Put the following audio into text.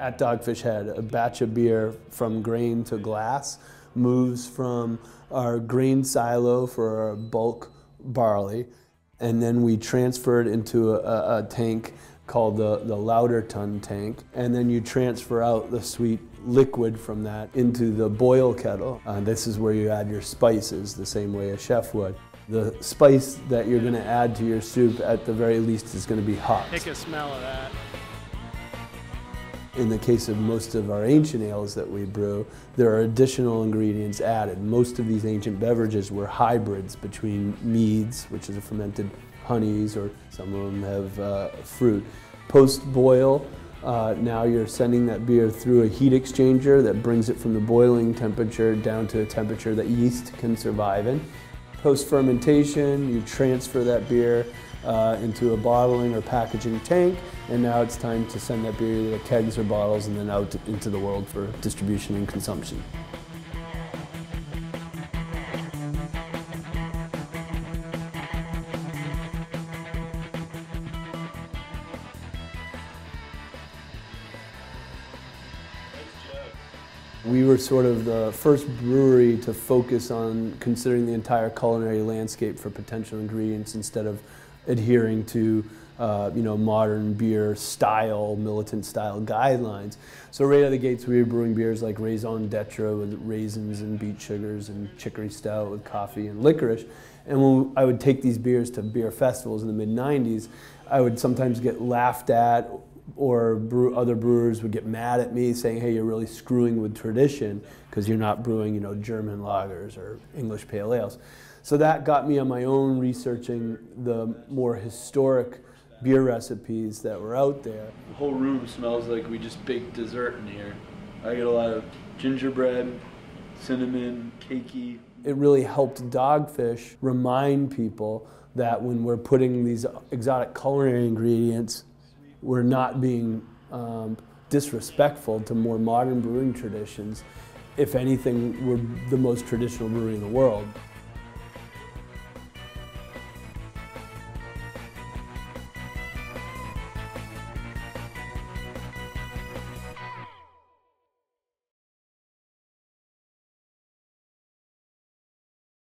At Dogfish Head, a batch of beer from grain to glass moves from our grain silo for our bulk barley, and then we transfer it into a tank called the Lauter Ton tank, and then you transfer out the sweet liquid from that into the boil kettle. This is where you add your spices the same way a chef would. The spice that you're going to add to your soup at the very least is going to be hot. Take a smell of that. In the case of most of our ancient ales that we brew, there are additional ingredients added. Most of these ancient beverages were hybrids between meads, which is a fermented honeys, or some of them have fruit. Post-boil, now you're sending that beer through a heat exchanger that brings it from the boiling temperature down to a temperature that yeast can survive in. Post-fermentation, you transfer that beer into a bottling or packaging tank, and now it's time to send that beer to the kegs or bottles and then out into the world for distribution and consumption. We were sort of the first brewery to focus on considering the entire culinary landscape for potential ingredients instead of adhering to modern beer style, militant style guidelines. So right out of the gates we were brewing beers like raison d'etre with raisins and beet sugars and chicory stout with coffee and licorice. And when I would take these beers to beer festivals in the mid-90s, I would sometimes get laughed at, or other brewers would get mad at me saying, hey, you're really screwing with tradition because you're not brewing German lagers or English pale ales. So that got me on my own researching the more historic beer recipes that were out there. The whole room smells like we just baked dessert in here. I get a lot of gingerbread, cinnamon, cakey. It really helped Dogfish remind people that when we're putting these exotic culinary ingredients, we're not being disrespectful to more modern brewing traditions. If anything, we're the most traditional brewery in the world.